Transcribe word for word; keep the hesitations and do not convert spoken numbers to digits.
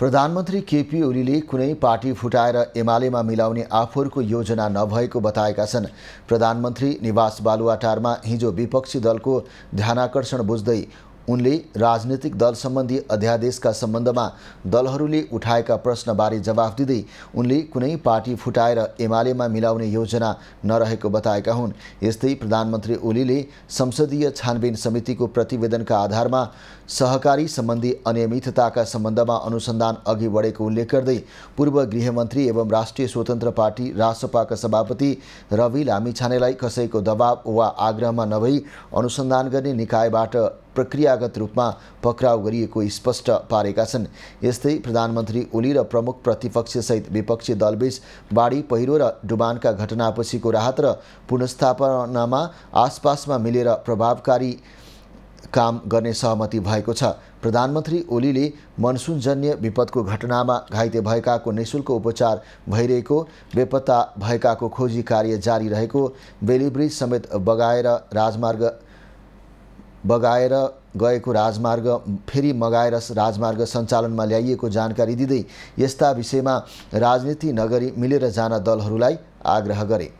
प्रधानमन्त्री केपी ओलीले कुनै पार्टी फुटाएर एमालेमा मिलाउने आफूहरुको योजना नभएको बताएका छन्। प्रधानमन्त्री निवास बालुवाटारमा हिजो विपक्षी दलको ध्यानाकर्षण बुझ्दै उनले राजनीतिक दल सम्बन्धी अध्यादेशका सम्बन्धमा दलहरूले उठाएका प्रश्नबारे जवाफ दिँदै उनले कुनै पार्टी फुटाएर एमालेमा मिलाउने योजना नरहेको बताएका हुन्। यस्तै प्रधानमन्त्री ओलीले संसदीय छानबिन समितिको प्रतिवेदनका आधारमा सहकारी सम्बन्धी अनियमितताका सम्बन्धमा अनुसन्धान अघि बढेको उल्लेख गर्दै पूर्व गृहमन्त्री एवं राष्ट्रिय स्वतन्त्र पार्टी रासपाका सभापति रवि लामिछानेलाई कसैको दबाव वा आग्रहमा नभई अनुसन्धान गर्ने निकायबाट प्रक्रियागत रूपमा पक्राउ गरिएको स्पष्ट पारेका छन्। यस्तै प्रधानमन्त्री ओली र प्रमुख प्रतिपक्ष सहित विपक्षी दलबीच बाढी पहिरो र डुबानका घटनापछिको राहत र पुनर्स्थापनामा आसपासमा मिलेर प्रभावकारी काम गर्ने सहमति भएको छ। प्रधानमन्त्री ओलीले मनसुनजन्य विपदको घटनामा घाइते भएकाको निःशुल्क उपचार भइरहेको, बेपत्ता भएकाको खोजी कार्य जारी रहेको, बेलीब्रिज समेत बगाएर राजमार्ग बगाएर गएको राजमार्ग फेरि मगाएर राजमार्ग सञ्चालनमा ल्याइएको जानकारी दिँदै यस्ता विषयमा राजनीति नगरी मिलेर जान दलहरूलाई आग्रह गरे।